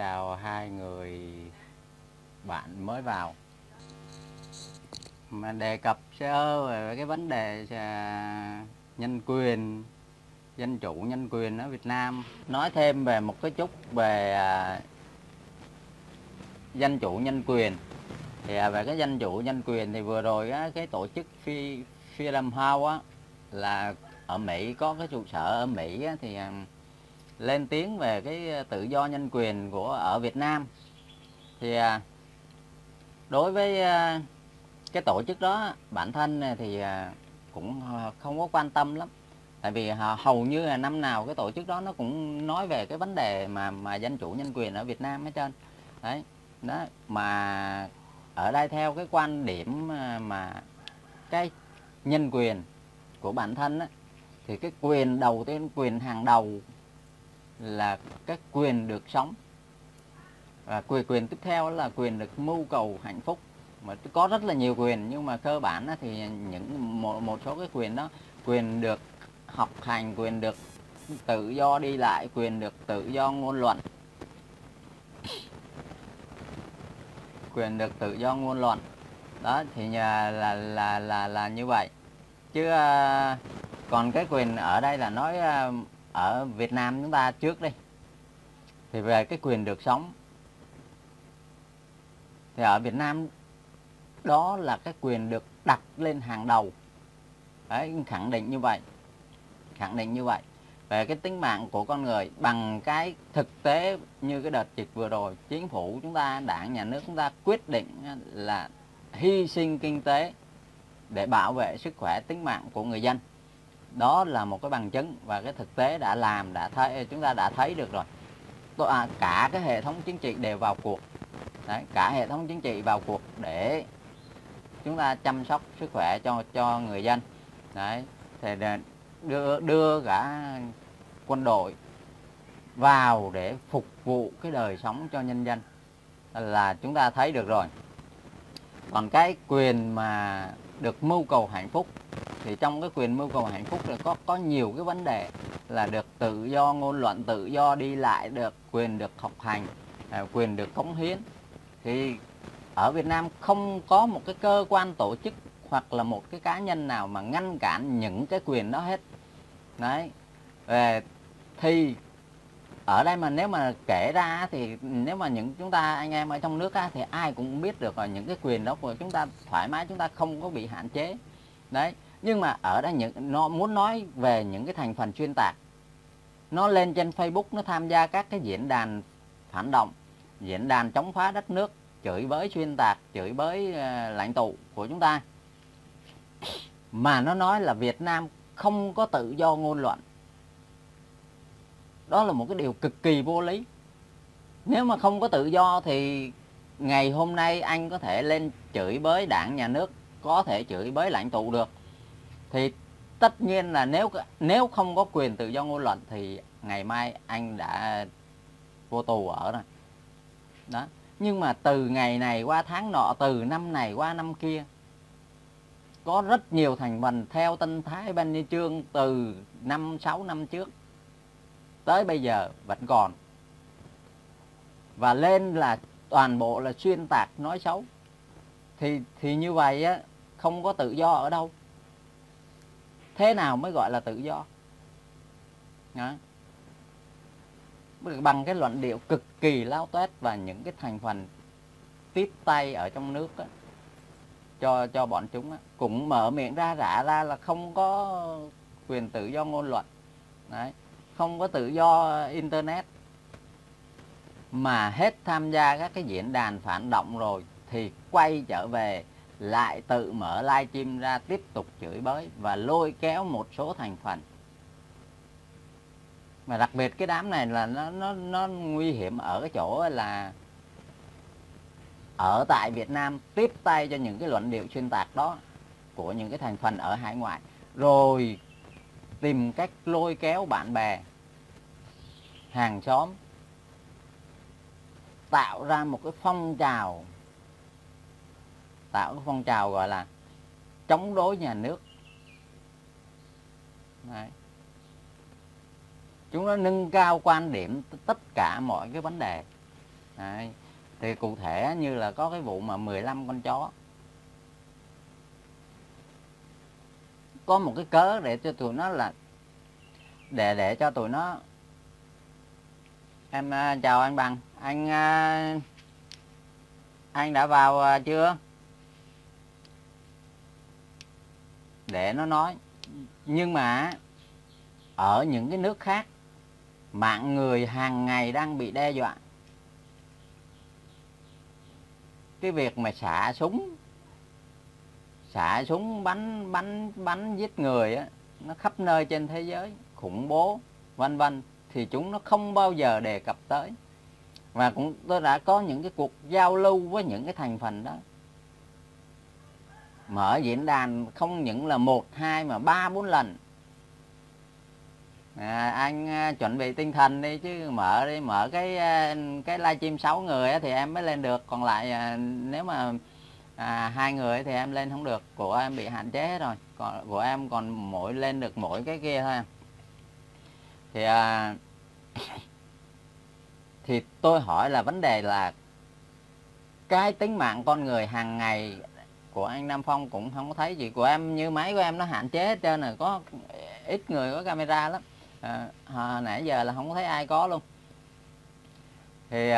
chào hai người bạn mới vào. Mà đề cập sơ về cái vấn đề nhân quyền, dân chủ nhân quyền ở Việt Nam. Nói thêm về một cái chút về dân chủ nhân quyền. Thì về cái dân chủ nhân quyền thì vừa rồi á, cái tổ chức Freedom House á, là ở Mỹ, có cái trụ sở ở Mỹ á, thì lên tiếng về cái tự do nhân quyền của ở Việt Nam. Thì đối với cái tổ chức đó, bản thân thì cũng không có quan tâm lắm. Tại vì hầu như là năm nào cái tổ chức đó nó cũng nói về cái vấn đề mà dân chủ nhân quyền ở Việt Nam hết trơn. Đấy, đó. Mà ở đây theo cái quan điểm mà cái nhân quyền của bản thân á, thì cái quyền đầu tiên, quyền hàng đầu là cái quyền được sống. Và quyền tiếp theo là quyền được mưu cầu hạnh phúc. Mà có rất là nhiều quyền, nhưng mà cơ bản á, thì những một số cái quyền đó, quyền được học hành, quyền được tự do đi lại, quyền được tự do ngôn luận, đó thì là như vậy. Chứ còn cái quyền ở đây là nói ở Việt Nam chúng ta trước đi, thì về cái quyền được sống thì ở Việt Nam đó là cái quyền được đặt lên hàng đầu. Đấy, khẳng định như vậy, về cái tính mạng của con người. Bằng cái thực tế như cái đợt dịch vừa rồi, chính phủ chúng ta, đảng, nhà nước chúng ta quyết định là hy sinh kinh tế để bảo vệ sức khỏe, tính mạng của người dân. Đó là một cái bằng chứng, và cái thực tế đã làm, chúng ta đã thấy được rồi. Cả cái hệ thống chính trị đều vào cuộc. Đấy, cả hệ thống chính trị vào cuộc để chúng ta chăm sóc sức khỏe cho người dân. Đấy, thì đưa cả quân đội vào để phục vụ cái đời sống cho nhân dân là chúng ta thấy được rồi. Còn cái quyền mà được mưu cầu hạnh phúc, thì trong cái quyền mưu cầu hạnh phúc là có nhiều cái vấn đề, là được tự do ngôn luận, tự do đi lại, được quyền được học hành, quyền được cống hiến. Thì ở Việt Nam không có một cái cơ quan tổ chức hoặc là một cái cá nhân nào mà ngăn cản những cái quyền đó hết. Đấy. Thì ở đây mà nếu mà kể ra thì nếu mà chúng ta, anh em ở trong nước á, thì ai cũng biết được là những cái quyền đó của chúng ta thoải mái, chúng ta không có bị hạn chế. Đấy. Nhưng mà ở đây nó muốn nói về những cái thành phần xuyên tạc. Nó lên trên Facebook, nó tham gia các cái diễn đàn phản động, diễn đàn chống phá đất nước, chửi bới xuyên tạc, chửi bới lãnh tụ của chúng ta. Mà nó nói là Việt Nam không có tự do ngôn luận. Đó là một cái điều cực kỳ vô lý. Nếu mà không có tự do thì ngày hôm nay anh có thể lên chửi bới đảng, nhà nước, có thể chửi bới lãnh tụ được. Thì tất nhiên là nếu không có quyền tự do ngôn luận thì ngày mai anh đã vô tù ở rồi. Đó. Nhưng mà từ ngày này qua tháng nọ, từ năm này qua năm kia, có rất nhiều thành phần theo Tân Thái Ban Nhi Chương từ 5-6 năm trước tới bây giờ vẫn còn. Và lên là toàn bộ là xuyên tạc, nói xấu. Thì như vậy á, không có tự do ở đâu. Thế nào mới gọi là tự do? Đó. Bằng cái luận điệu cực kỳ láo toét và những cái thành phần tiếp tay ở trong nước á, cho bọn chúng á, cũng mở miệng rã ra là không có quyền tự do ngôn luận. Đấy, không có tự do internet, mà hết tham gia các cái diễn đàn phản động rồi thì quay trở về lại tự mở livestream ra tiếp tục chửi bới và lôi kéo một số thành phần. Mà đặc biệt cái đám này là nó nguy hiểm ở cái chỗ là ở tại Việt Nam tiếp tay cho những cái luận điệu xuyên tạc đó của những cái thành phần ở hải ngoại, rồi tìm cách lôi kéo bạn bè, hàng xóm, tạo ra một cái phong trào, gọi là chống đối nhà nước. Đấy. Chúng nó nâng cao quan điểm tất cả mọi cái vấn đề. Đấy. Thì cụ thể như là có cái vụ mà 15 con chó. Có một cái cớ để cho tụi nó là để cho tụi nó. Em chào anh Bằng, anh đã vào chưa? Để nó nói. Nhưng mà ở những cái nước khác, mạng người hàng ngày đang bị đe dọa. Cái việc mà xả súng bắn giết người á, nó khắp nơi trên thế giới, khủng bố vân vân, thì chúng nó không bao giờ đề cập tới. Và cũng tôi đã có những cái cuộc giao lưu với những cái thành phần đó, mở diễn đàn không những là 1, 2 mà 3, 4 lần. Anh chuẩn bị tinh thần đi chứ, mở cái livestream 6 người thì em mới lên được, còn lại nếu mà 2 người thì em lên không được, của em bị hạn chế rồi, còn của em còn mỗi lên được mỗi cái kia thôi. Thì thì tôi hỏi là vấn đề là cái tính mạng con người hàng ngày của anh Nam Phong cũng không có thấy gì. Của em như máy của em nó hạn chế hết trơn rồi, có ít người có camera lắm, nãy giờ là không có thấy ai có luôn. Thì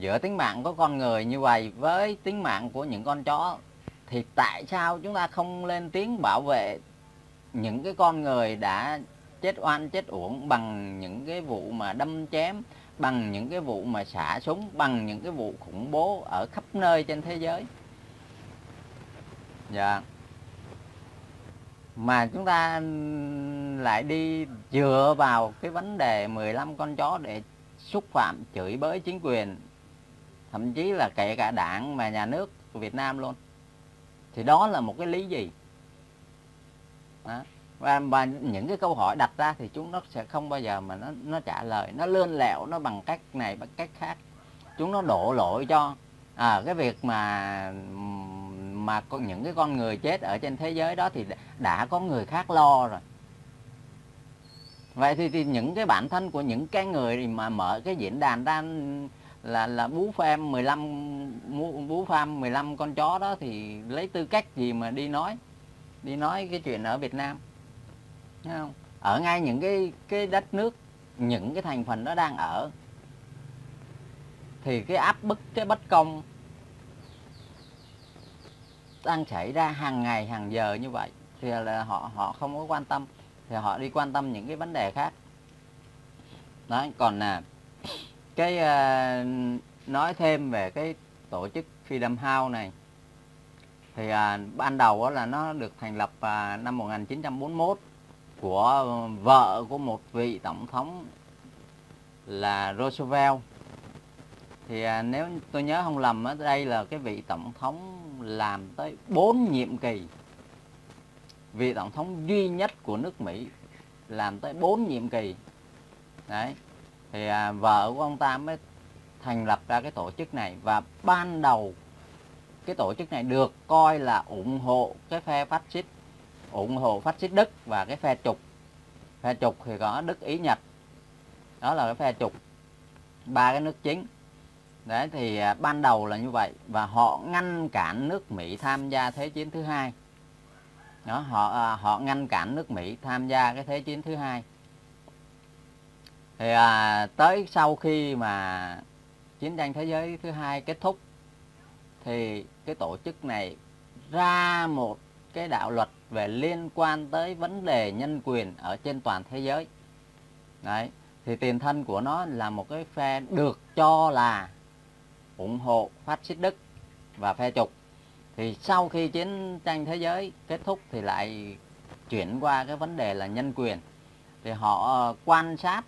giữa tính mạng của con người như vậy với tính mạng của những con chó, thì tại sao chúng ta không lên tiếng bảo vệ những cái con người đã chết oan chết uổng bằng những cái vụ mà đâm chém, bằng những cái vụ mà xả súng, bằng những cái vụ khủng bố ở khắp nơi trên thế giới? Dạ. Mà chúng ta lại đi dựa vào cái vấn đề 15 con chó để xúc phạm, chửi bới chính quyền, thậm chí là kể cả đảng và nhà nước Việt Nam luôn. Thì đó là một cái lý gì? Đó. Và những cái câu hỏi đặt ra thì chúng nó sẽ không bao giờ mà nó trả lời. Nó lươn lẹo, nó bằng cách này bằng cách khác. Chúng nó đổ lỗi cho cái việc mà những cái con người chết ở trên thế giới đó thì đã có người khác lo rồi. Vậy thì những cái bản thân của những cái người mà mở cái diễn đàn ra là bú farm 15 con chó đó thì lấy tư cách gì mà đi nói cái chuyện ở Việt Nam, thấy không? Ở ngay những cái đất nước những cái thành phần đó đang ở, thì cái áp bức, cái bất công đang xảy ra hàng ngày hàng giờ như vậy thì là họ không có quan tâm, thì họ đi quan tâm những cái vấn đề khác. Đấy, còn là cái nói thêm về cái tổ chức Freedom House này thì ban đầu đó là nó được thành lập năm 1941 của vợ của một vị tổng thống là Roosevelt. Thì nếu tôi nhớ không lầm ở đây là cái vị tổng thống làm tới 4 nhiệm kỳ. Vị tổng thống duy nhất của nước Mỹ làm tới 4 nhiệm kỳ. Đấy. Thì vợ của ông ta mới thành lập ra cái tổ chức này. Và ban đầu cái tổ chức này được coi là ủng hộ cái phe phát xít, ủng hộ phát xít Đức và cái phe trục. Phe trục thì có Đức, Ý, Nhật. Đó là cái phe trục, ba cái nước chính. Đấy, thì ban đầu là như vậy. Và họ ngăn cản nước Mỹ tham gia Thế chiến thứ hai. Đó, họ ngăn cản nước Mỹ tham gia cái Thế chiến thứ hai. Thì tới sau khi mà chiến tranh thế giới thứ hai kết thúc, thì cái tổ chức này ra một cái đạo luật về liên quan tới vấn đề nhân quyền ở trên toàn thế giới. Đấy, thì tiền thân của nó là một cái phe được cho là ủng hộ phát xít Đức và phe trục. Thì sau khi chiến tranh thế giới kết thúc thì lại chuyển qua cái vấn đề là nhân quyền. Thì họ quan sát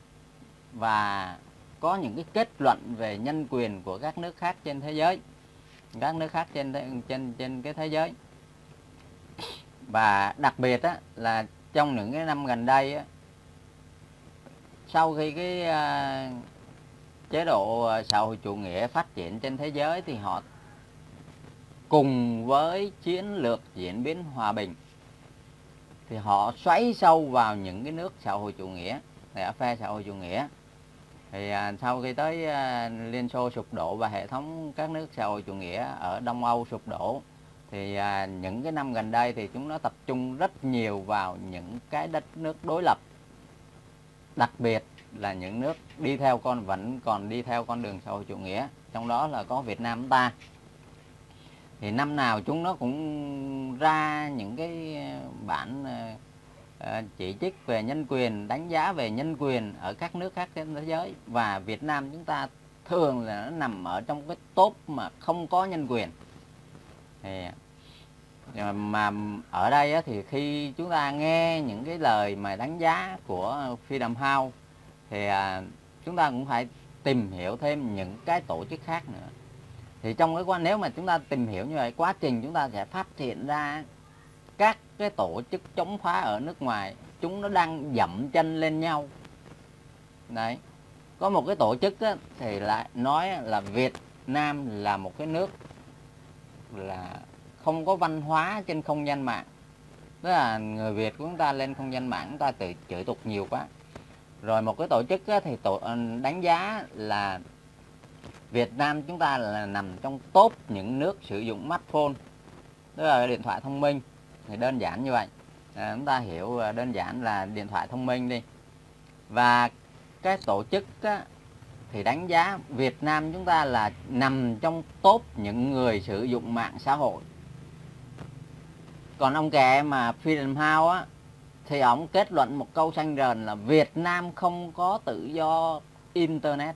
và có những cái kết luận về nhân quyền của các nước khác trên thế giới, các nước khác trên cái thế giới. Và đặc biệt á, là trong những cái năm gần đây á, sau khi cái chế độ xã hội chủ nghĩa phát triển trên thế giới, thì họ cùng với chiến lược diễn biến hòa bình thì họ xoáy sâu vào những cái nước xã hội chủ nghĩa, phe xã hội chủ nghĩa. Thì sau khi tới Liên Xô sụp đổ và hệ thống các nước xã hội chủ nghĩa ở Đông Âu sụp đổ, thì những cái năm gần đây thì chúng nó tập trung rất nhiều vào những cái đất nước đối lập, đặc biệt là những nước đi theo con đường xã hội chủ nghĩa, trong đó là có Việt Nam ta. Thì năm nào chúng nó cũng ra những cái bản chỉ trích về nhân quyền, đánh giá về nhân quyền ở các nước khác trên thế giới, và Việt Nam chúng ta thường là nó nằm ở trong cái top mà không có nhân quyền. Thì mà ở đây thì khi chúng ta nghe những cái lời mà đánh giá của Freedom House thì chúng ta cũng phải tìm hiểu thêm những cái tổ chức khác nữa. Thì trong cái nếu mà chúng ta tìm hiểu như vậy, quá trình chúng ta sẽ phát hiện ra các cái tổ chức chống phá ở nước ngoài chúng nó đang dậm chân lên nhau. Đấy, có một cái tổ chức á, thì lại nói là Việt Nam là một cái nước là không có văn hóa trên không gian mạng, tức là người Việt của chúng ta lên không gian mạng chúng ta tự chửi tục nhiều quá. Rồi một cái tổ chức á, thì đánh giá là Việt Nam chúng ta là nằm trong top những nước sử dụng smartphone, tức là điện thoại thông minh. Thì đơn giản như vậy, chúng ta hiểu đơn giản là điện thoại thông minh đi. Và cái tổ chức á, thì đánh giá Việt Nam chúng ta là nằm trong top những người sử dụng mạng xã hội. Còn ông kè mà Freedom House á, thì ông kết luận một câu xanh rờn là Việt Nam không có tự do Internet.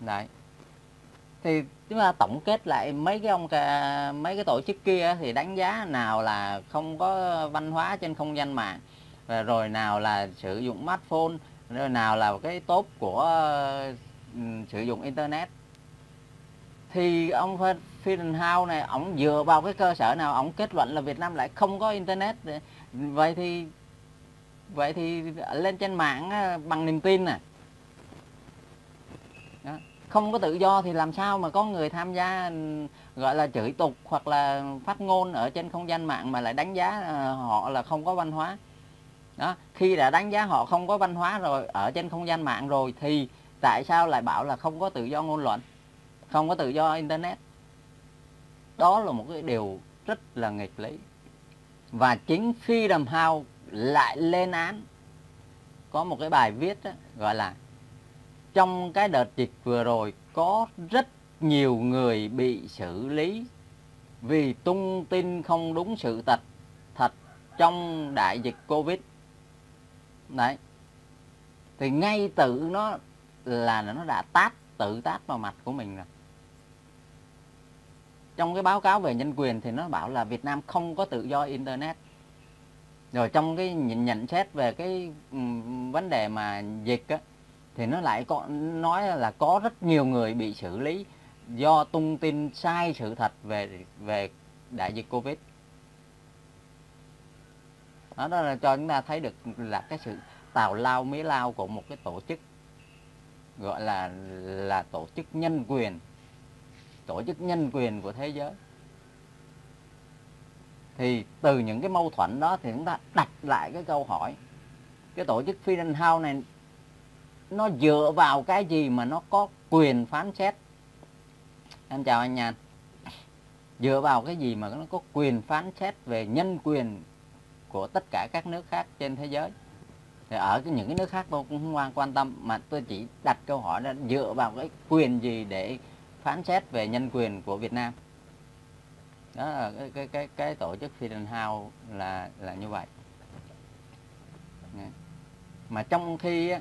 Đấy, thì chúng ta tổng kết lại mấy cái tổ chức kia thì đánh giá nào là không có văn hóa trên không gian mạng, rồi nào là sử dụng smartphone, rồi nào là cái top của sử dụng internet. Thì ông Freedom House này, ông dựa vào cái cơ sở nào ông kết luận là Việt Nam lại không có internet? Vậy thì lên trên mạng bằng niềm tin nè. Không có tự do thì làm sao mà có người tham gia gọi là chửi tục hoặc là phát ngôn ở trên không gian mạng mà lại đánh giá họ là không có văn hóa. Đó, khi đã đánh giá họ không có văn hóa rồi ở trên không gian mạng rồi thì tại sao lại bảo là không có tự do ngôn luận, không có tự do internet? Đó là một cái điều rất là nghịch lý. Và chính Freedom House lại lên án, có một cái bài viết đó, gọi là trong cái đợt dịch vừa rồi có rất nhiều người bị xử lý vì tung tin không đúng sự thật trong đại dịch Covid. Đấy, thì ngay tự nó là nó đã tự tát vào mặt của mình rồi. Trong cái báo cáo về nhân quyền thì nó bảo là Việt Nam không có tự do internet. Rồi trong cái nhận xét về cái vấn đề mà dịch á, thì nó lại nói là có rất nhiều người bị xử lý do tung tin sai sự thật về đại dịch Covid. Đó là cho chúng ta thấy được là cái sự tào lao mía lao của một cái tổ chức gọi là tổ chức nhân quyền, tổ chức nhân quyền của thế giới. Thì từ những cái mâu thuẫn đó thì chúng ta đặt lại cái câu hỏi, cái tổ chức Freedom House này nó dựa vào cái gì mà nó có quyền phán xét? Em chào anh Nhàn. Dựa vào cái gì mà nó có quyền phán xét về nhân quyền của tất cả các nước khác trên thế giới? Thì ở những cái nước khác tôi cũng không quan tâm, mà tôi chỉ đặt câu hỏi là dựa vào cái quyền gì để phán xét về nhân quyền của Việt Nam? Đó là cái tổ chức Freedom House là như vậy. Mà trong khi á,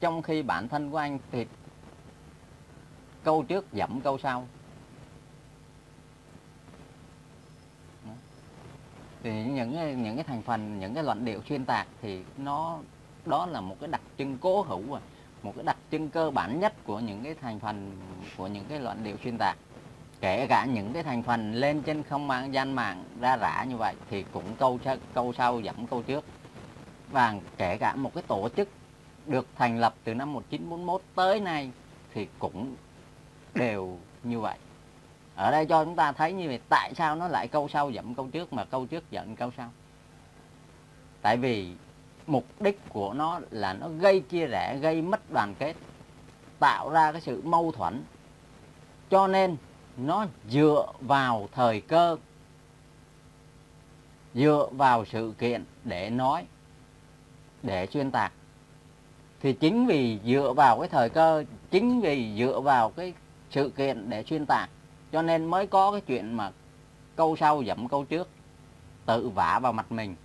trong khi bản thân của anh thì câu trước dẫm câu sau, thì những cái thành phần, những cái luận điệu xuyên tạc thì đó là một cái đặc trưng cố hữu, một cái đặc trưng cơ bản nhất của những cái thành phần của những cái luận điệu xuyên tạc. Kể cả những cái thành phần lên trên không gian mạng ra rã như vậy thì cũng câu sau dẫm câu trước. Và kể cả một cái tổ chức được thành lập từ năm 1941 tới nay thì cũng đều như vậy. Ở đây cho chúng ta thấy như vậy, tại sao nó lại câu sau dẫm câu trước mà câu trước dẫm câu sau? Tại vì mục đích của nó là nó gây chia rẽ, gây mất đoàn kết, tạo ra cái sự mâu thuẫn. Cho nên nó dựa vào thời cơ, dựa vào sự kiện để nói, để xuyên tạc. Thì chính vì dựa vào cái thời cơ, chính vì dựa vào cái sự kiện để xuyên tạc, cho nên mới có cái chuyện mà câu sau dẫm câu trước, tự vả vào mặt mình.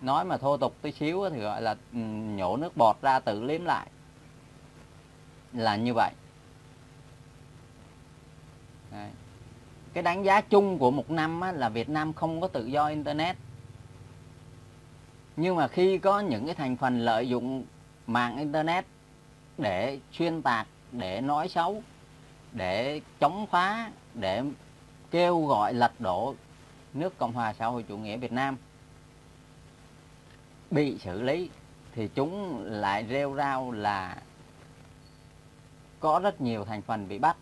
Nói mà thô tục tí xíu thì gọi là nhổ nước bọt ra tự liếm lại, là như vậy. Đấy. Cái đánh giá chung của một năm á, là Việt Nam không có tự do Internet. Nhưng mà khi có những cái thành phần lợi dụng mạng Internet để xuyên tạc, để nói xấu, để chống phá, để kêu gọi lật đổ nước Cộng hòa xã hội chủ nghĩa Việt Nam bị xử lý, thì chúng lại rêu rao là có rất nhiều thành phần bị bắt,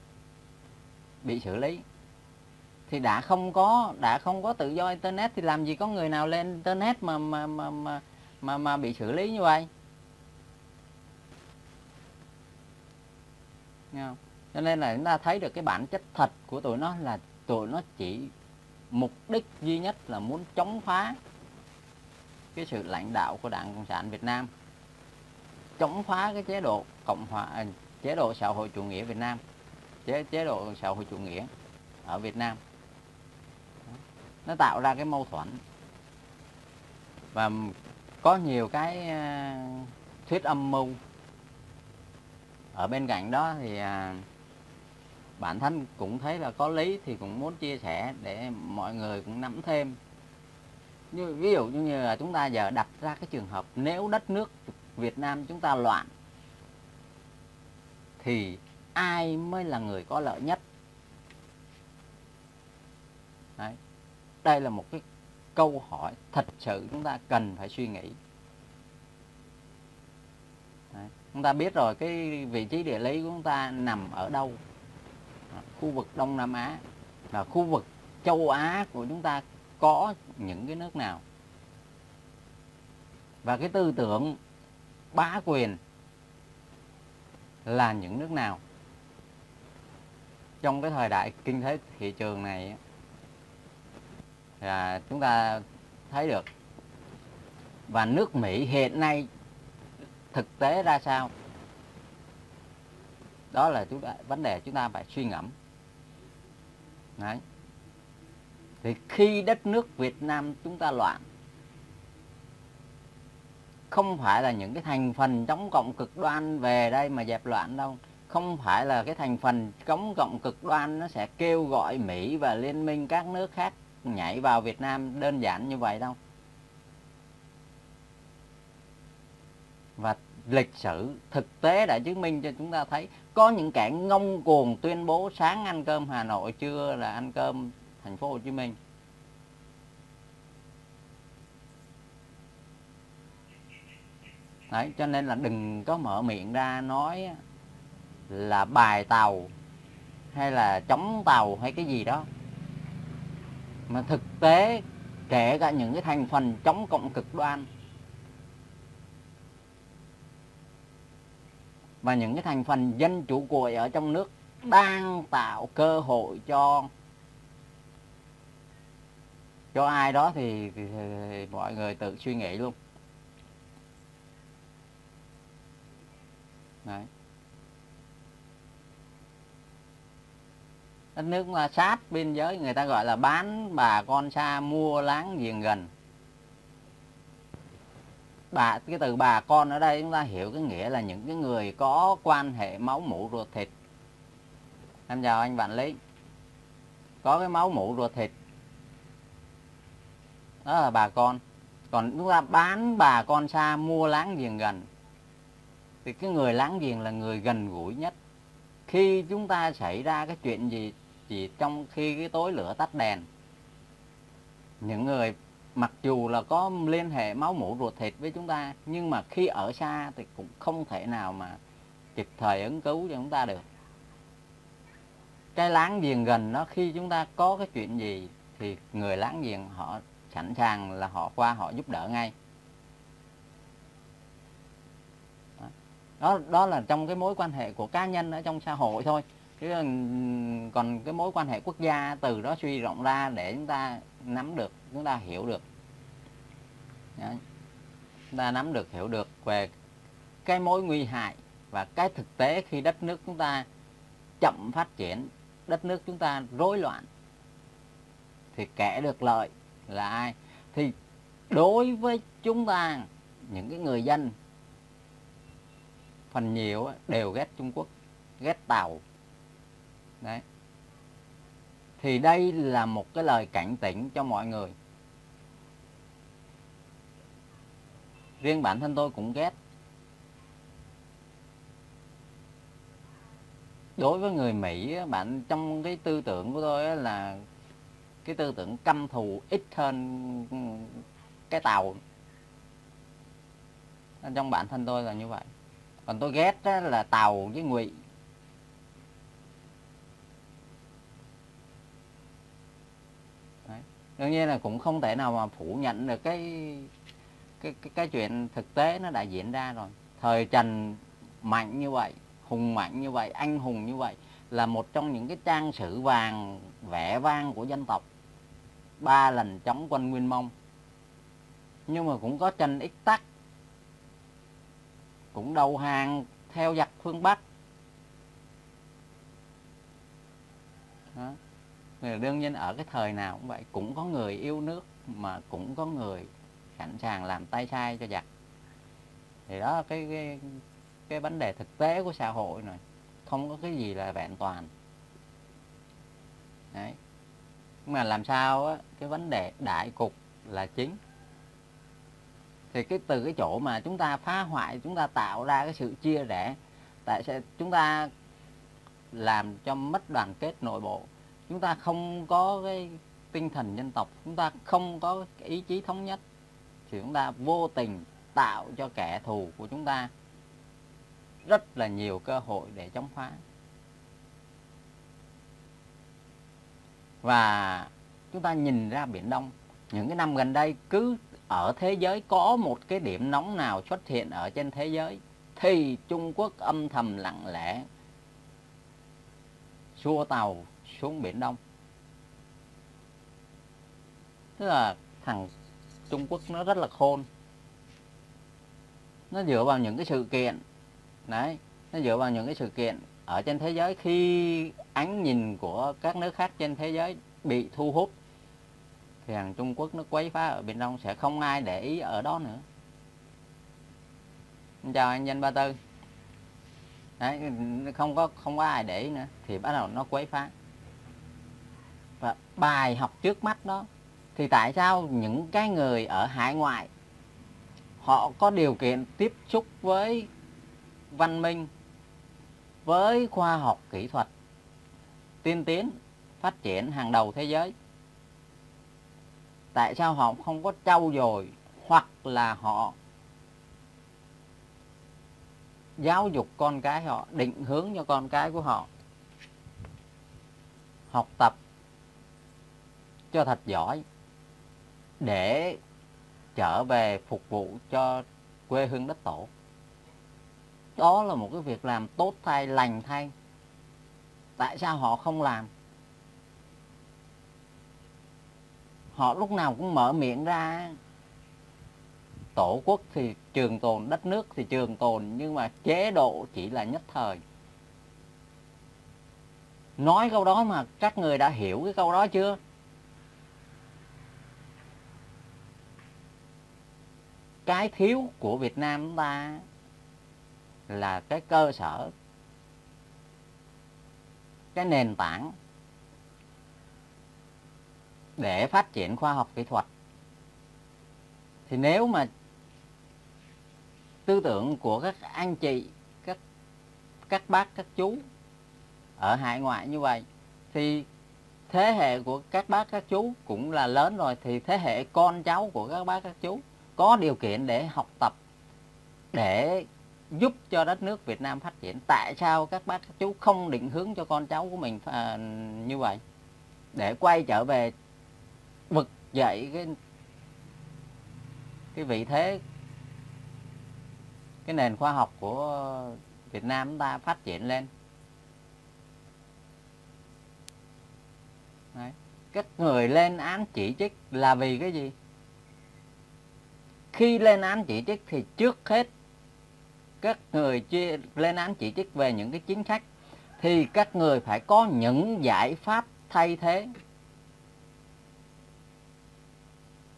bị xử lý. Thì đã không có tự do Internet thì làm gì có người nào lên Internet mà bị xử lý như vậy. Cho nên là chúng ta thấy được cái bản chất thật của tụi nó là tụi nó chỉ mục đích duy nhất là muốn chống phá cái sự lãnh đạo của Đảng Cộng sản Việt Nam, chống phá cái chế độ xã hội chủ nghĩa Việt Nam, chế độ xã hội chủ nghĩa ở Việt Nam. Nó tạo ra cái mâu thuẫn. Và có nhiều cái thuyết âm mưu. Ở bên cạnh đó thì bản thân cũng thấy là có lý thì cũng muốn chia sẻ để mọi người cũng nắm thêm. Như ví dụ như là chúng ta giờ đặt ra cái trường hợp nếu đất nước Việt Nam chúng ta loạn thì ai mới là người có lợi nhất? Đấy. Đây là một cái câu hỏi thật sự chúng ta cần phải suy nghĩ. Đấy. Chúng ta biết rồi cái vị trí địa lý của chúng ta nằm ở đâu. Khu vực Đông Nam Á và khu vực châu Á của chúng ta có những cái nước nào. Và cái tư tưởng bá quyền là những nước nào. Trong cái thời đại kinh tế thị trường này là chúng ta thấy được. Và nước Mỹ hiện nay thực tế ra sao? Đó là vấn đề chúng ta phải suy ngẫm. Đấy. Thì khi đất nước Việt Nam chúng ta loạn, không phải là những cái thành phần chống cộng cực đoan về đây mà dẹp loạn đâu. Không phải là cái thành phần chống cộng cực đoan nó sẽ kêu gọi Mỹ và liên minh các nước khác nhảy vào Việt Nam đơn giản như vậy đâu. Và lịch sử thực tế đã chứng minh cho chúng ta thấy có những kẻ ngông cuồng tuyên bố sáng ăn cơm Hà Nội, trưa là ăn cơm Thành phố Hồ Chí Minh. Đấy, cho nên là đừng có mở miệng ra nói là bài Tàu hay là chống Tàu hay cái gì đó. Mà thực tế kể cả những cái thành phần chống cộng cực đoan và những cái thành phần dân chủ cuội ở trong nước đang tạo cơ hội cho ai đó thì mọi người tự suy nghĩ luôn. Đấy. Đất nước mà sát biên giới người ta gọi là bán bà con xa mua láng giềng gần. Cái từ bà con ở đây chúng ta hiểu cái nghĩa là những cái người có quan hệ máu mủ ruột thịt. Em chào anh Vạn Lý. Có cái máu mủ ruột thịt, đó là bà con. Còn chúng ta bán bà con xa mua láng giềng gần, thì cái người láng giềng là người gần gũi nhất. Khi chúng ta xảy ra cái chuyện gì, chỉ trong khi cái tối lửa tắt đèn, những người mặc dù là có liên hệ máu mủ ruột thịt với chúng ta, nhưng mà khi ở xa thì cũng không thể nào mà kịp thời ứng cứu cho chúng ta được. Cái láng giềng gần đó, khi chúng ta có cái chuyện gì thì người láng giềng họ sẵn sàng là họ qua họ giúp đỡ ngay. Đó là trong cái mối quan hệ của cá nhân ở trong xã hội thôi. Chứ còn cái mối quan hệ quốc gia từ đó suy rộng ra để chúng ta nắm được, chúng ta hiểu được. Đó. Chúng ta nắm được, hiểu được về cái mối nguy hại và cái thực tế khi đất nước chúng ta chậm phát triển, đất nước chúng ta rối loạn. Thì kẻ được lợi là ai? Thì đối với chúng ta, những cái người dân phần nhiều đều ghét Trung Quốc, ghét Tàu. Đấy. Thì đây là một cái lời cảnh tỉnh cho mọi người. Riêng bản thân tôi cũng ghét. Đối với người Mỹ, trong cái tư tưởng của tôi là cái tư tưởng căm thù ít hơn cái Tàu. Trong bản thân tôi là như vậy. Còn tôi ghét là Tàu với Ngụy. Đương nhiên là cũng không thể nào mà phủ nhận được cái chuyện thực tế nó đã diễn ra rồi. Thời Trần mạnh như vậy, hùng mạnh như vậy, anh hùng như vậy là một trong những cái trang sử vàng vẻ vang của dân tộc. 3 lần chống quân Nguyên Mông. Nhưng mà cũng có Trần Ích Tắc, cũng đầu hàng theo giặc phương Bắc. Đó. Đương nhiên ở cái thời nào cũng vậy, cũng có người yêu nước mà cũng có người sẵn sàng làm tay sai cho giặc. Thì đó là cái vấn đề thực tế của xã hội này, không có cái gì là vẹn toàn. Đấy. Nhưng mà làm sao á, cái vấn đề đại cục là chính. Thì từ cái chỗ mà chúng ta phá hoại, chúng ta tạo ra cái sự chia rẽ, chúng ta làm cho mất đoàn kết nội bộ, chúng ta không có cái tinh thần dân tộc, chúng ta không có cái ý chí thống nhất, thì chúng ta vô tình tạo cho kẻ thù của chúng ta rất là nhiều cơ hội để chống phá. Và chúng ta nhìn ra Biển Đông, những cái năm gần đây cứ ở thế giới có một cái điểm nóng nào xuất hiện ở trên thế giới thì Trung Quốc âm thầm lặng lẽ xua tàu xuống Biển Đông. Tức là thằng Trung Quốc nó rất là khôn. Nó dựa vào những cái sự kiện. Đấy, nó dựa vào những cái sự kiện ở trên thế giới. Khi ánh nhìn của các nước khác trên thế giới bị thu hút thì thằng Trung Quốc nó quấy phá ở Biển Đông, sẽ không ai để ý ở đó nữa. Chào anh Danh 34. Đấy, không có ai để ý nữa thì bắt đầu nó quấy phá. Và bài học trước mắt đó, thì tại sao những cái người ở hải ngoại họ có điều kiện tiếp xúc với văn minh, với khoa học kỹ thuật tiên tiến phát triển hàng đầu thế giới, tại sao họ không có trau dồi hoặc là họ giáo dục con cái họ, định hướng cho con cái của họ học tập cho thật giỏi để trở về phục vụ cho quê hương đất tổ. Đó là một cái việc làm tốt thay, lành thay. Tại sao họ không làm? Họ lúc nào cũng mở miệng ra tổ quốc thì trường tồn, đất nước thì trường tồn, nhưng mà chế độ chỉ là nhất thời. Nói câu đó mà các người đã hiểu cái câu đó chưa? Cái thiếu của Việt Nam chúng ta là cái cơ sở, cái nền tảng để phát triển khoa học kỹ thuật. Thì nếu mà tư tưởng của các anh chị, các bác, các chú ở hải ngoại như vậy, thì thế hệ của các bác, các chú cũng là lớn rồi, thì thế hệ con cháu của các bác, các chú có điều kiện để học tập, để giúp cho đất nước Việt Nam phát triển. Tại sao các bác, các chú không định hướng cho con cháu của mình như vậy? Để quay trở về vực dậy cái cái vị thế, cái nền khoa học của Việt Nam chúng ta phát triển lên. Đấy. Các người lên án chỉ trích là vì cái gì? Khi lên án chỉ trích thì trước hết các người lên án chỉ trích về những cái chính sách, thì các người phải có những giải pháp thay thế.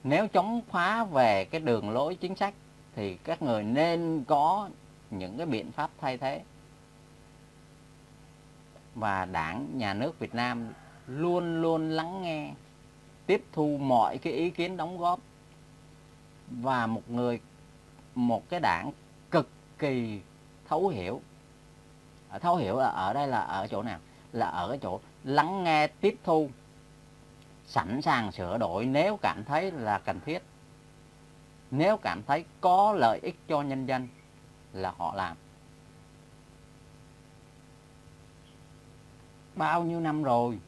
Nếu chống phá về cái đường lối chính sách thì các người nên có những cái biện pháp thay thế. Và Đảng, Nhà nước Việt Nam luôn luôn lắng nghe, tiếp thu mọi cái ý kiến đóng góp. Và một cái đảng cực kỳ thấu hiểu. Thấu hiểu là ở đây là ở chỗ nào? Là ở cái chỗ lắng nghe, tiếp thu, sẵn sàng sửa đổi nếu cảm thấy là cần thiết. Nếu cảm thấy có lợi ích cho nhân dân là họ làm. Bao nhiêu năm rồi,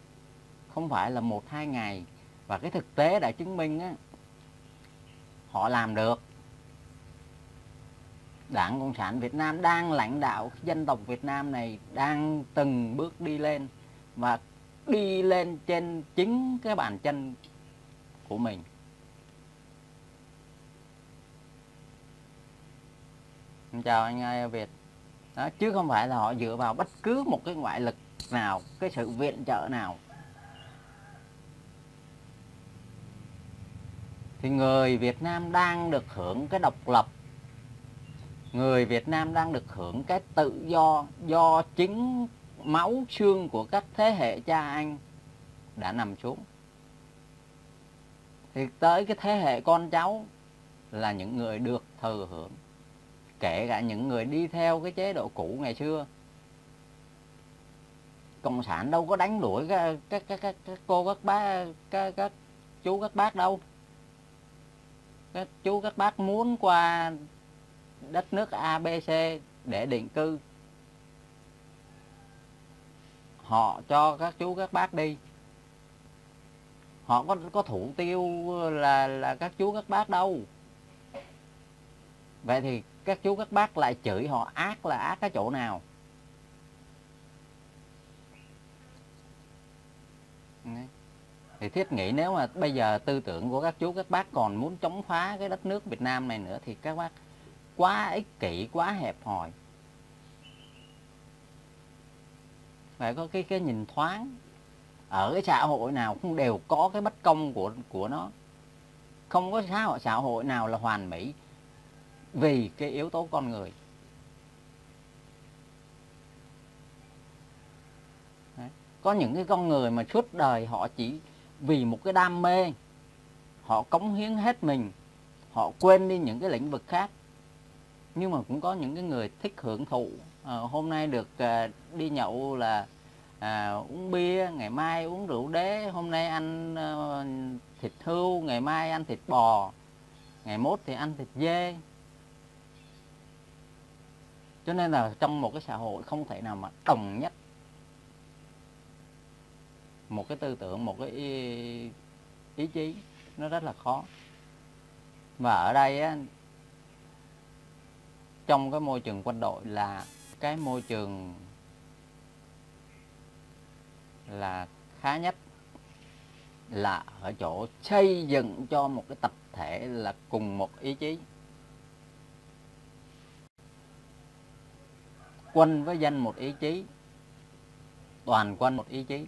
không phải là 1-2 ngày. Và cái thực tế đã chứng minh á, họ làm được. Đảng Cộng sản Việt Nam đang lãnh đạo dân tộc Việt Nam này đang từng bước đi lên, và đi lên trên chính cái bàn chân của mình. Chào anh ơi Việt. Đó, chứ không phải là họ dựa vào bất cứ một cái ngoại lực nào, cái sự viện trợ nào. Thì người Việt Nam đang được hưởng cái độc lập, người Việt Nam đang được hưởng cái tự do do chính máu xương của các thế hệ cha anh đã nằm xuống. Thì tới cái thế hệ con cháu là những người được thừa hưởng, kể cả những người đi theo cái chế độ cũ ngày xưa. Cộng sản đâu có đánh đuổi các cô, các bác, các chú, các bác đâu. Các chú, các bác muốn qua đất nước ABC để định cư, họ cho các chú, các bác đi. Họ có thủ tiêu là các chú, các bác đâu. Vậy thì các chú, các bác lại chửi họ ác là ác cái chỗ nào? Thì thiết nghĩ nếu mà bây giờ tư tưởng của các chú, các bác còn muốn chống phá cái đất nước Việt Nam này nữa thì các bác quá ích kỷ, quá hẹp hòi. Phải có cái nhìn thoáng. Ở cái xã hội nào cũng đều có cái bất công của nó. Không có xã hội nào là hoàn mỹ vì cái yếu tố con người. Đấy. Có những cái con người mà suốt đời họ chỉ vì một cái đam mê, họ cống hiến hết mình, họ quên đi những cái lĩnh vực khác. Nhưng mà cũng có những cái người thích hưởng thụ. Hôm nay được đi nhậu là uống bia, ngày mai uống rượu đế, hôm nay ăn thịt hươu, ngày mai ăn thịt bò, ngày mốt thì ăn thịt dê. Cho nên là trong một cái xã hội không thể nào mà đồng nhất một cái tư tưởng, một cái ý chí, nó rất là khó. Và ở đây á, trong cái môi trường quân đội là cái môi trường là khá nhất, là ở chỗ xây dựng cho một cái tập thể là cùng một ý chí. Quân với dân một ý chí, toàn quân một ý chí.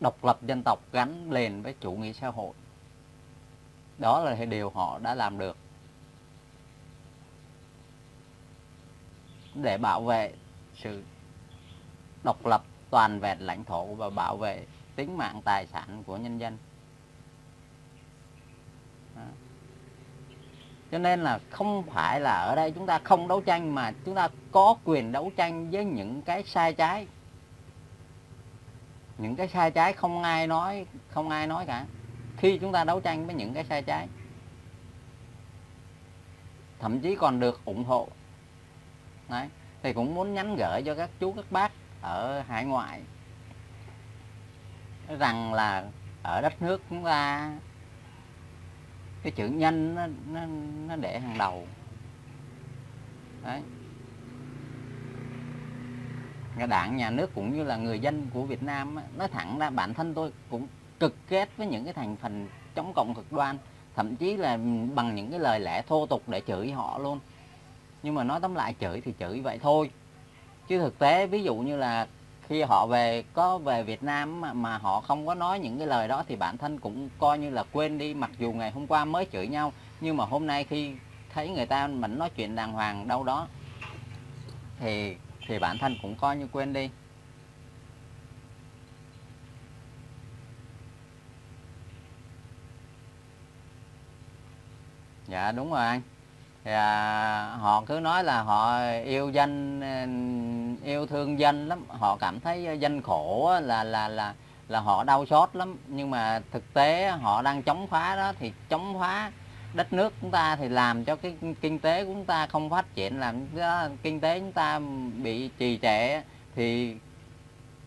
Độc lập dân tộc gắn liền với chủ nghĩa xã hội. Đó là điều họ đã làm được. Để bảo vệ sự độc lập toàn vẹn lãnh thổ và bảo vệ tính mạng tài sản của nhân dân. Đó. Cho nên là không phải là ở đây chúng ta không đấu tranh, mà chúng ta có quyền đấu tranh với những cái sai trái. Những cái sai trái không ai nói cả. Khi chúng ta đấu tranh với những cái sai trái, thậm chí còn được ủng hộ. Đấy. Thì cũng muốn nhắn gửi cho các chú, các bác ở hải ngoại. rằng là ở đất nước chúng ta cái chữ nhân nó để hàng đầu. Đấy. Đảng, nhà nước cũng như là người dân của Việt Nam, nói thẳng ra bản thân tôi cũng cực kết với những cái thành phần chống cộng cực đoan, thậm chí là bằng những cái lời lẽ thô tục để chửi họ luôn. Nhưng mà nói tóm lại, chửi thì chửi vậy thôi, chứ thực tế ví dụ như là khi họ về Việt Nam mà họ không có nói những cái lời đó thì bản thân cũng coi như là quên đi. Mặc dù ngày hôm qua mới chửi nhau, nhưng mà hôm nay khi thấy người ta mình nói chuyện đàng hoàng đâu đó thì bản thân cũng coi như quên đi. Dạ đúng rồi anh. Thì họ cứ nói là họ yêu dân, yêu thương dân lắm, họ cảm thấy dân khổ là họ đau xót lắm. Nhưng mà thực tế họ đang chống phá đó, thì chống phá đất nước chúng ta thì làm cho cái kinh tế của chúng ta không phát triển, làm cho kinh tế chúng ta bị trì trệ. Thì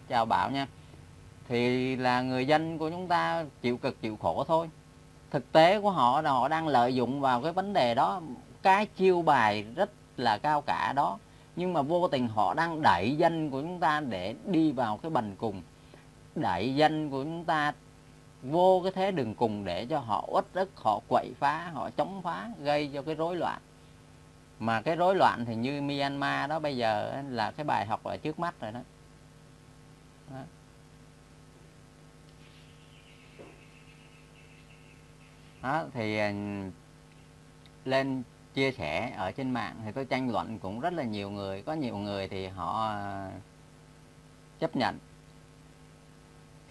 chào Bảo nha, thì là người dân của chúng ta chịu cực chịu khổ thôi. Thực tế của họ là họ đang lợi dụng vào cái vấn đề đó, cái chiêu bài rất là cao cả đó, nhưng mà vô tình họ đang đẩy dân của chúng ta để đi vào cái bần cùng, đẩy dân của chúng ta vô cái thế đường cùng để cho họ uất ức, họ quậy phá, họ chống phá, gây cho cái rối loạn. Mà cái rối loạn thì như Myanmar đó bây giờ là cái bài học ở trước mắt rồi đó. Đó. Đó, thì lên chia sẻ ở trên mạng thì tôi tranh luận cũng rất là nhiều người. Có nhiều người thì họ chấp nhận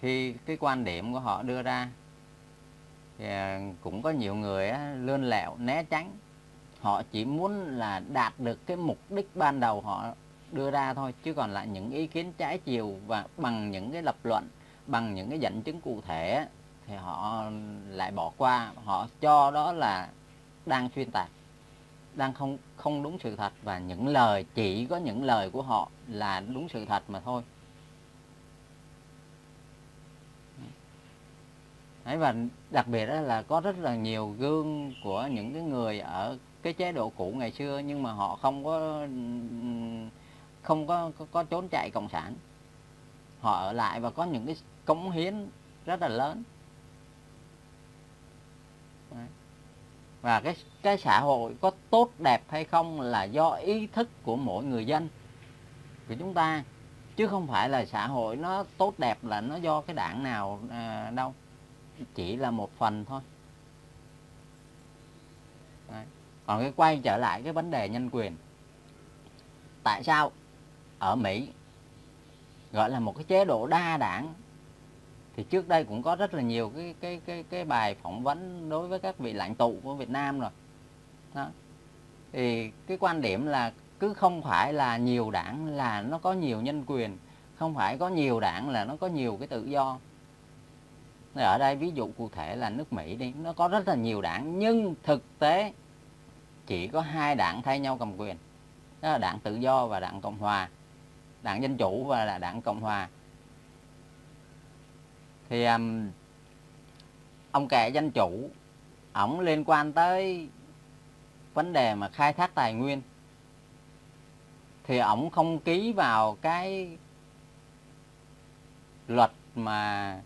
khi cái quan điểm của họ đưa ra, thì cũng có nhiều người lươn lẹo né tránh. Họ chỉ muốn là đạt được cái mục đích ban đầu họ đưa ra thôi, chứ còn lại những ý kiến trái chiều và bằng những cái lập luận, bằng những cái dẫn chứng cụ thể thì họ lại bỏ qua. Họ cho đó là đang xuyên tạc, đang không đúng sự thật, và những lời chỉ có những lời của họ là đúng sự thật mà thôi. Đấy, và đặc biệt là có rất là nhiều gương của những cái người ở cái chế độ cũ ngày xưa, nhưng mà họ không có trốn chạy cộng sản, họ ở lại và có những cái cống hiến rất là lớn. Đấy. Và cái xã hội có tốt đẹp hay không là do ý thức của mỗi người dân của chúng ta, chứ không phải là xã hội nó tốt đẹp là nó do cái đảng nào đâu, chỉ là một phần thôi. Đấy. Còn cái quay trở lại cái vấn đề nhân quyền, tại sao ở Mỹ gọi là một cái chế độ đa đảng? Thì trước đây cũng có rất là nhiều cái bài phỏng vấn đối với các vị lãnh tụ của Việt Nam rồi. Đó. Thì cái quan điểm là cứ không phải là nhiều đảng là nó có nhiều nhân quyền, không phải có nhiều đảng là nó có nhiều cái tự do. Ở đây ví dụ cụ thể là nước Mỹ đi, nó có rất là nhiều đảng, nhưng thực tế chỉ có hai đảng thay nhau cầm quyền, đó là đảng Tự do và đảng Cộng hòa, đảng Dân chủ và là đảng Cộng hòa. Thì ông kẻ Dân chủ, ổng liên quan tới vấn đề mà khai thác tài nguyên, thì ổng không ký vào cái luật mà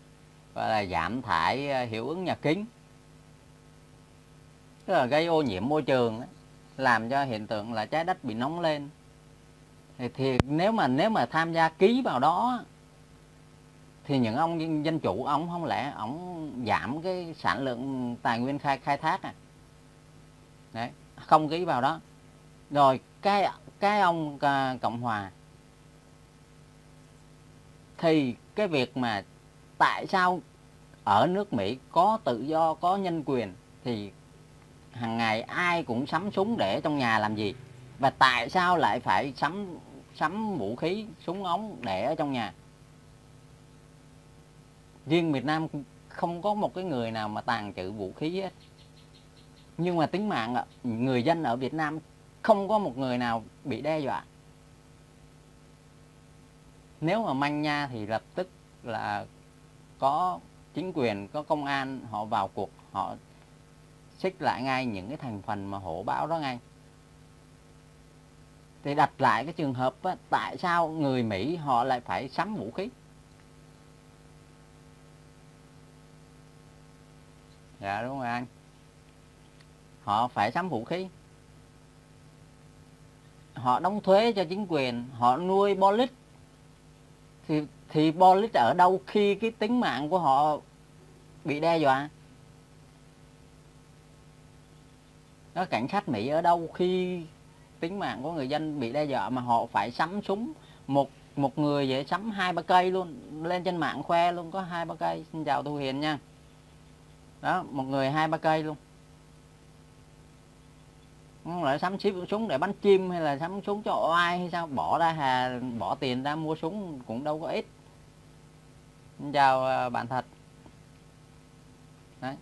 gọi là giảm thải hiệu ứng nhà kính, tức là gây ô nhiễm môi trường, làm cho hiện tượng là trái đất bị nóng lên. Thì nếu mà tham gia ký vào đó thì những ông Dân chủ, ông không lẽ ông giảm cái sản lượng tài nguyên khai thác à? Đấy, không ký vào đó. Rồi cái ông Cộng hòa thì cái việc mà tại sao ở nước Mỹ có tự do, có nhân quyền thì hàng ngày ai cũng sắm súng để trong nhà làm gì? Và tại sao lại phải sắm vũ khí, súng ống để ở trong nhà? Riêng Việt Nam không có một cái người nào mà tàng trữ vũ khí hết. Nhưng mà tính mạng người dân ở Việt Nam không có một người nào bị đe dọa. Nếu mà manh nha thì lập tức là có chính quyền, có công an họ vào cuộc, họ xích lại ngay những cái thành phần mà hổ bão đó ngay. Thì đặt lại cái trường hợp á, tại sao người Mỹ họ lại phải sắm vũ khí? Dạ đúng rồi anh. Họ phải sắm vũ khí. Họ đóng thuế cho chính quyền, họ nuôi police. Thì police ở đâu khi cái tính mạng của họ bị đe dọa? Các cảnh sát Mỹ ở đâu khi tính mạng của người dân bị đe dọa mà họ phải sắm súng? Một người vậy sắm 2-3 cây luôn, lên trên mạng khoe luôn có 2-3 cây. Xin chào Thu Hiền nha. Đó, một người 2-3 cây luôn. Không lại sắm súng để bắn chim hay là sắm súng cho ai hay sao? Bỏ ra hà, bỏ tiền ra mua súng cũng đâu có ít. Xin chào bạn Thật. Đấy.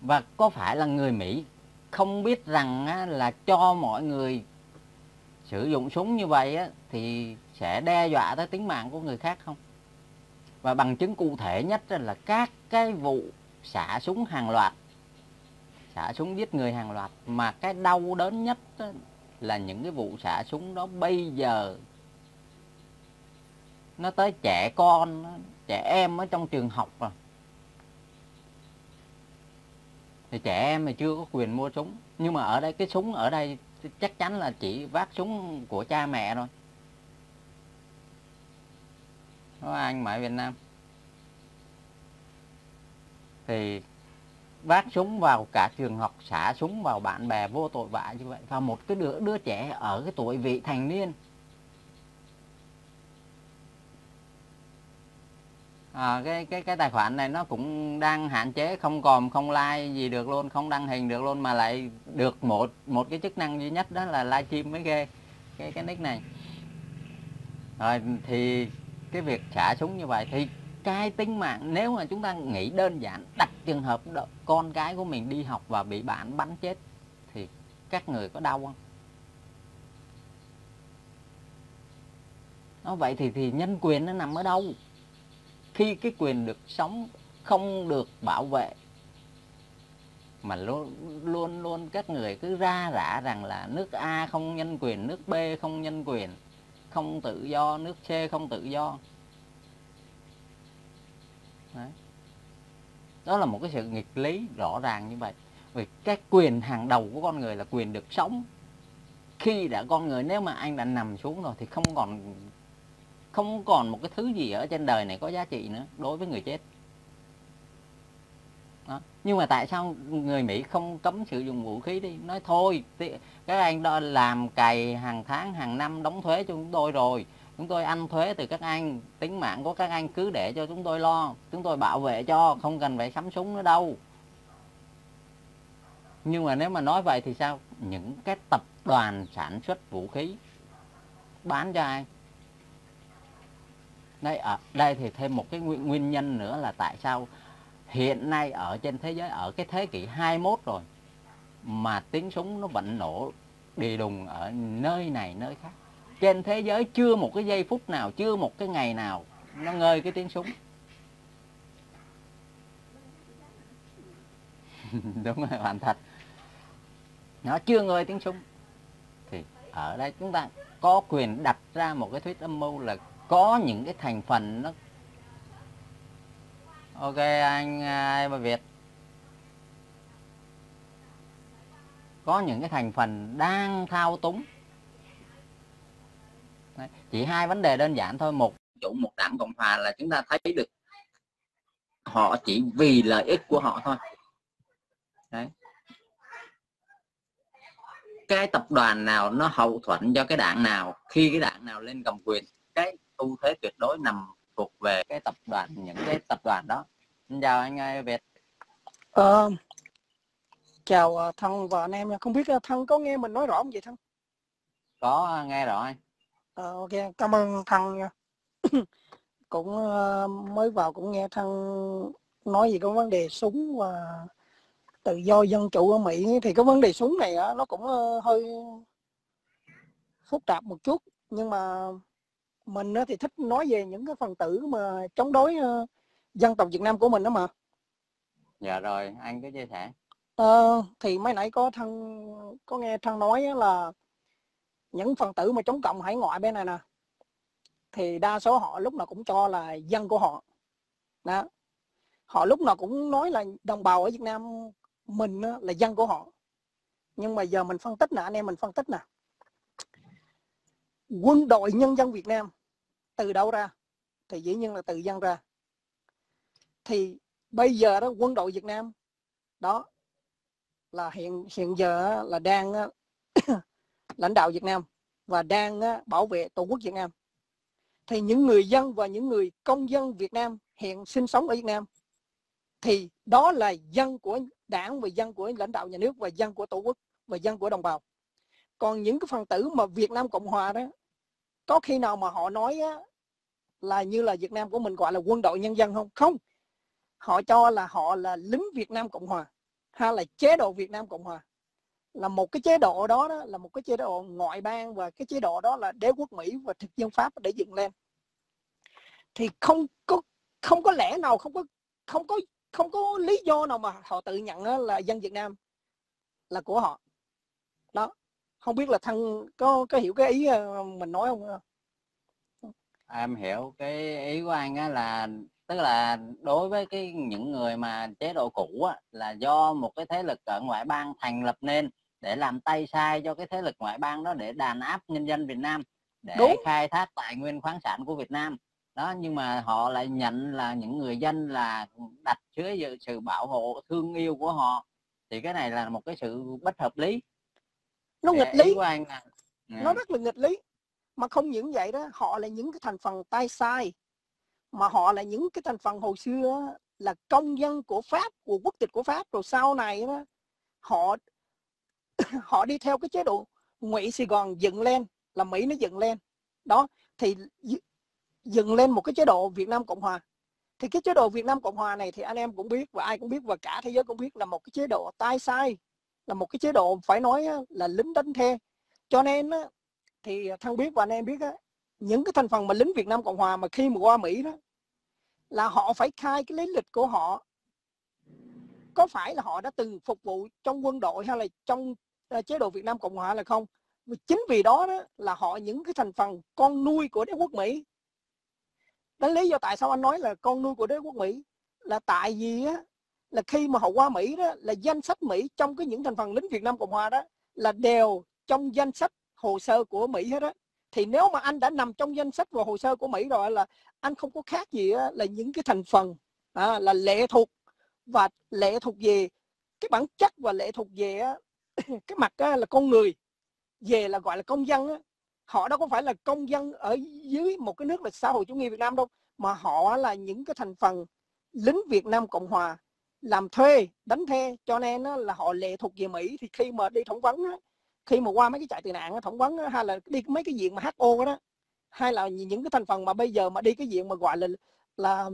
Và có phải là người Mỹ không biết rằng á, là cho mọi người sử dụng súng như vậy á, thì sẽ đe dọa tới tính mạng của người khác không? Và bằng chứng cụ thể nhất là các cái vụ xả súng hàng loạt, xả súng giết người hàng loạt, mà cái đau đớn nhất là những cái vụ xả súng đó bây giờ nó tới trẻ con, trẻ em ở trong trường học rồi. Thì trẻ em thì chưa có quyền mua súng, nhưng mà ở đây cái súng ở đây chắc chắn là chỉ vác súng của cha mẹ rồi. Đó anh mà ở Việt Nam thì vác súng vào cả trường học, xả súng vào bạn bè vô tội vạ như vậy, và một cái đứa trẻ ở cái tuổi vị thành niên. Cái tài khoản này nó cũng đang hạn chế, không còn không like gì được luôn, không đăng hình được luôn, mà lại được một cái chức năng duy nhất đó là livestream mới ghê cái nick này. Rồi thì cái việc xả súng như vậy thì cái tính mạng, nếu mà chúng ta nghĩ đơn giản, đặt trường hợp con cái của mình đi học và bị bạn bắn chết thì các người có đau không? Nó vậy thì nhân quyền nó nằm ở đâu? Khi cái quyền được sống không được bảo vệ mà luôn các người cứ ra rã rằng là nước A không nhân quyền, nước B không nhân quyền, không tự do, nước C không tự do. Đấy. Đó là một cái sự nghịch lý rõ ràng như vậy. Vì cái quyền hàng đầu của con người là quyền được sống. Khi đã con người, nếu mà anh đã nằm xuống rồi thì không còn một cái thứ gì ở trên đời này có giá trị nữa đối với người chết. Đó. Nhưng mà tại sao người Mỹ không cấm sử dụng vũ khí đi? Nói thôi, các anh đó làm cày hàng tháng, hàng năm đóng thuế cho chúng tôi rồi, chúng tôi ăn thuế từ các anh, tính mạng của các anh cứ để cho chúng tôi lo, chúng tôi bảo vệ cho, không cần phải sắm súng nữa đâu. Nhưng mà nếu mà nói vậy thì sao? Những cái tập đoàn sản xuất vũ khí bán cho ai? Đây, ở đây thì thêm một cái nguyên nhân nữa là tại sao hiện nay ở trên thế giới, ở cái thế kỷ 21 rồi mà tiếng súng nó vẫn nổ đì đùng ở nơi này nơi khác. Trên thế giới chưa một cái giây phút nào, chưa một cái ngày nào nó ngơi cái tiếng súng. Đúng rồi bạn Thật. Nó chưa ngơi tiếng súng. Thì ở đây chúng ta có quyền đặt ra một cái thuyết âm mưu là có những cái thành phần nó... Ok anh Ai Bà Việt. Có những cái thành phần đang thao túng. Đấy, chỉ hai vấn đề đơn giản thôi. Một vụ một đảng Cộng Hòa là chúng ta thấy được họ chỉ vì lợi ích của họ thôi. Đấy. Cái tập đoàn nào nó hậu thuẫn cho cái đảng nào, khi cái đảng nào lên cầm quyền, cái ưu thế tuyệt đối nằm thuộc về cái tập đoàn, những cái tập đoàn đó. Xin chào anh Ai Việt. Chào Thân và anh em. Không biết Thân có nghe mình nói rõ không vậy Thân? Có nghe rõ anh. Ok, cảm ơn Thân nha. Cũng mới vào cũng nghe Thân nói gì có vấn đề súng và tự do dân chủ ở Mỹ, thì cái vấn đề súng này nó cũng hơi phức tạp một chút, nhưng mà mình thì thích nói về những cái phần tử mà chống đối dân tộc Việt Nam của mình đó mà. Dạ rồi, anh cứ chia sẻ. Thì mấy nãy có nghe Thăng nói là những phần tử mà chống cộng hải ngoại bên này nè, thì đa số họ lúc nào cũng cho là dân của họ đó. Họ lúc nào cũng nói là đồng bào ở Việt Nam mình là dân của họ. Nhưng mà giờ mình phân tích nè, anh em mình phân tích nè. Quân đội nhân dân Việt Nam từ đâu ra? Thì dĩ nhiên là từ dân ra. Thì bây giờ đó, quân đội Việt Nam đó là hiện giờ là đang lãnh đạo Việt Nam và đang bảo vệ Tổ quốc Việt Nam. Thì những người dân và những người công dân Việt Nam hiện sinh sống ở Việt Nam thì đó là dân của đảng và dân của lãnh đạo nhà nước và dân của Tổ quốc và dân của đồng bào. Còn những cái phần tử mà Việt Nam Cộng Hòa đó, có khi nào mà họ nói là như là Việt Nam của mình gọi là quân đội nhân dân không? Không. Họ cho là họ là lính Việt Nam Cộng Hòa hay là chế độ Việt Nam Cộng Hòa. Là một cái chế độ đó là một cái chế độ ngoại bang và cái chế độ đó là đế quốc Mỹ và thực dân Pháp để dựng lên. Thì không có lẽ nào, không có lý do nào mà họ tự nhận là dân Việt Nam là của họ. Đó. Không biết là Thăng có hiểu cái ý mình nói không? Em hiểu cái ý của anh á, là tức là đối với cái những người mà chế độ cũ á, là do một cái thế lực ở ngoại bang thành lập nên để làm tay sai cho cái thế lực ngoại bang đó để đàn áp nhân dân Việt Nam, để khai thác tài nguyên khoáng sản của Việt Nam đó. Nhưng mà họ lại nhận là những người dân là đặt dưới sự bảo hộ thương yêu của họ, thì cái này là một cái sự bất hợp lý. Nó nghịch lý, nó rất là nghịch lý. Mà không những vậy đó, họ là những cái thành phần tay sai, mà họ là những cái thành phần hồi xưa là công dân của Pháp, của quốc tịch của Pháp, rồi sau này đó họ đi theo cái chế độ Ngụy Sài Gòn dựng lên, là Mỹ nó dựng lên đó, thì dựng lên một cái chế độ Việt Nam Cộng Hòa. Thì cái chế độ Việt Nam Cộng Hòa này thì anh em cũng biết và ai cũng biết và cả thế giới cũng biết là một cái chế độ tay sai, là một cái chế độ phải nói là lính đánh thuê. Cho nên thì Thăng biết và anh em biết những cái thành phần mà lính Việt Nam Cộng Hòa mà khi mà qua Mỹ đó là họ phải khai cái lý lịch của họ, có phải là họ đã từng phục vụ trong quân đội hay là trong chế độ Việt Nam Cộng Hòa là không. Chính vì đó, là họ những cái thành phần con nuôi của đế quốc Mỹ. Đó lý do tại sao anh nói là con nuôi của đế quốc Mỹ là tại vì là khi mà họ qua Mỹ đó, là danh sách Mỹ trong cái những thành phần lính Việt Nam Cộng Hòa đó là đều trong danh sách hồ sơ của Mỹ hết đó. Thì nếu mà anh đã nằm trong danh sách và hồ sơ của Mỹ rồi là anh không có khác gì đó, là những cái thành phần là lệ thuộc, và lệ thuộc về cái bản chất và lệ thuộc về cái mặt là con người, về là gọi là công dân đó. Họ đâu có phải là công dân ở dưới một cái nước là xã hội chủ nghĩa Việt Nam đâu, mà họ là những cái thành phần lính Việt Nam Cộng Hòa làm thuê, đánh thuê, cho nên là họ lệ thuộc về Mỹ. Thì khi mà đi phỏng vấn, khi mà qua mấy cái trại tị nạn phỏng vấn, hay là đi mấy cái diện mà HO đó, hay là những cái thành phần mà bây giờ mà đi cái diện mà gọi là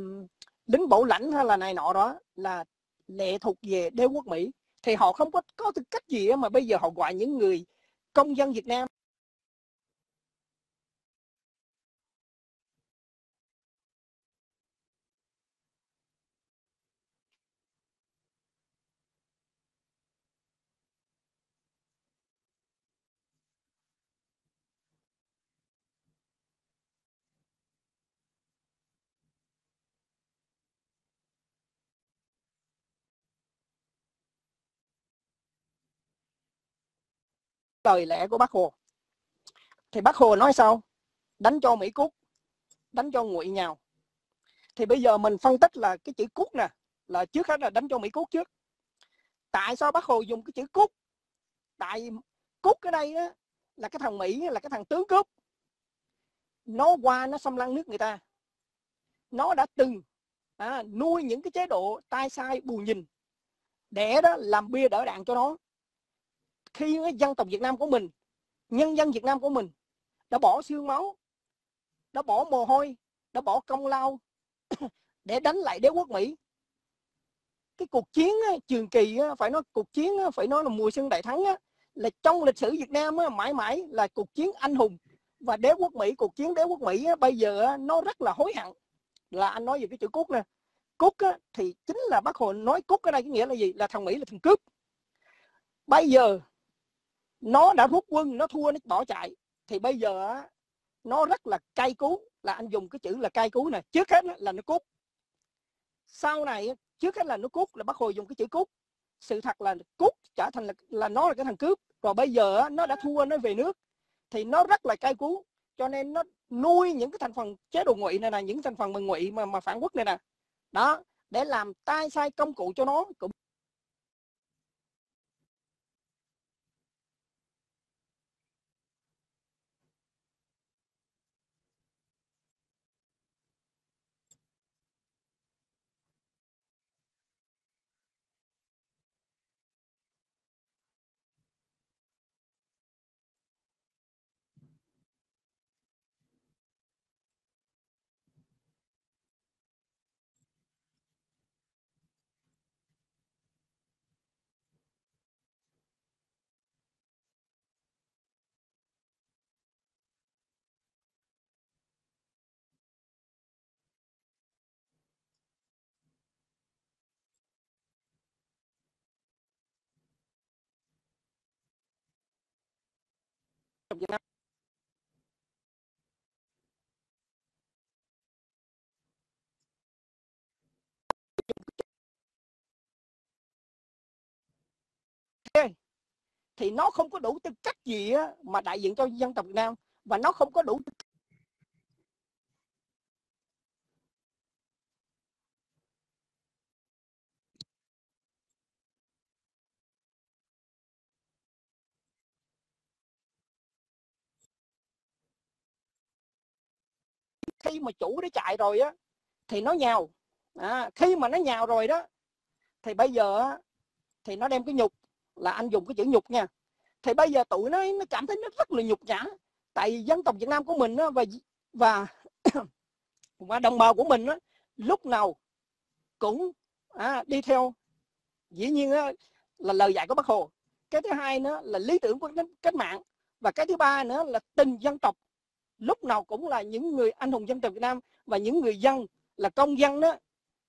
lính bảo lãnh hay là này nọ đó, là lệ thuộc về đế quốc Mỹ. Thì họ không có tư cách gì mà bây giờ họ gọi những người công dân Việt Nam. Lời lẽ của Bác Hồ thì Bác Hồ nói sao? Đánh cho Mỹ cút, đánh cho Ngụy nhào. Thì bây giờ mình phân tích là cái chữ cút nè, là trước hết là đánh cho Mỹ cút trước. Tại sao Bác Hồ dùng cái chữ cút? Tại cút ở đây đó, là cái thằng Mỹ, là cái thằng tướng cướp, nó qua nó xâm lăng nước người ta, nó đã từng nuôi những cái chế độ tay sai bù nhìn để đó làm bia đỡ đạn cho nó. Khi dân tộc Việt Nam của mình, nhân dân Việt Nam của mình đã bỏ xương máu, đã bỏ mồ hôi, đã bỏ công lao để đánh lại đế quốc Mỹ. Cái cuộc chiến trường kỳ, phải nói cuộc chiến phải nói là mùa xuân đại thắng, là trong lịch sử Việt Nam mãi mãi là cuộc chiến anh hùng Và đế quốc Mỹ, cuộc chiến đế quốc Mỹ bây giờ nó rất là hối hận. Là anh nói về cái chữ cút nè. Cút thì chính là bác Hồ nói cút ở đây cái nghĩa là gì? Là thằng Mỹ là thằng cướp. Bây giờ nó đã rút quân, nó thua, nó bỏ chạy. Thì bây giờ nó rất là cay cú. Là anh dùng cái chữ là cay cú nè. Trước hết là nó cút. Sau này trước hết là nó cút, là bác Hồ dùng cái chữ cút. Sự thật là cút trở thành là nó là cái thằng cướp. Rồi bây giờ nó đã thua, nó về nước thì nó rất là cay cú, cho nên nó nuôi những cái thành phần chế độ ngụy này nè, những thành phần mà ngụy mà phản quốc này nè đó, để làm tay sai công cụ cho nó. Cũng Việt Nam. Thì nó không có đủ tư cách gì mà đại diện cho dân tộc Việt Nam, và nó không có đủ tư cách. Khi mà chủ nó chạy rồi á thì nó nhào, khi mà nó nhào rồi đó thì bây giờ á, thì nó đem cái nhục, là anh dùng cái chữ nhục nha. Thì bây giờ tụi nó cảm thấy nó rất là nhục nhã, tại vì dân tộc Việt Nam của mình á, và đồng bào của mình á, lúc nào cũng đi theo dĩ nhiên á, là lời dạy của Bác Hồ. Cái thứ hai nữa là lý tưởng của cách mạng, và cái thứ ba nữa là tình dân tộc. Lúc nào cũng là những người anh hùng dân tộc Việt Nam, và những người dân là công dân đó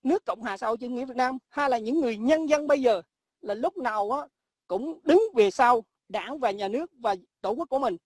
nước Cộng hòa xã hội chủ nghĩa Việt Nam, hay là những người nhân dân bây giờ là lúc nào cũng đứng về sau đảng và nhà nước và tổ quốc của mình.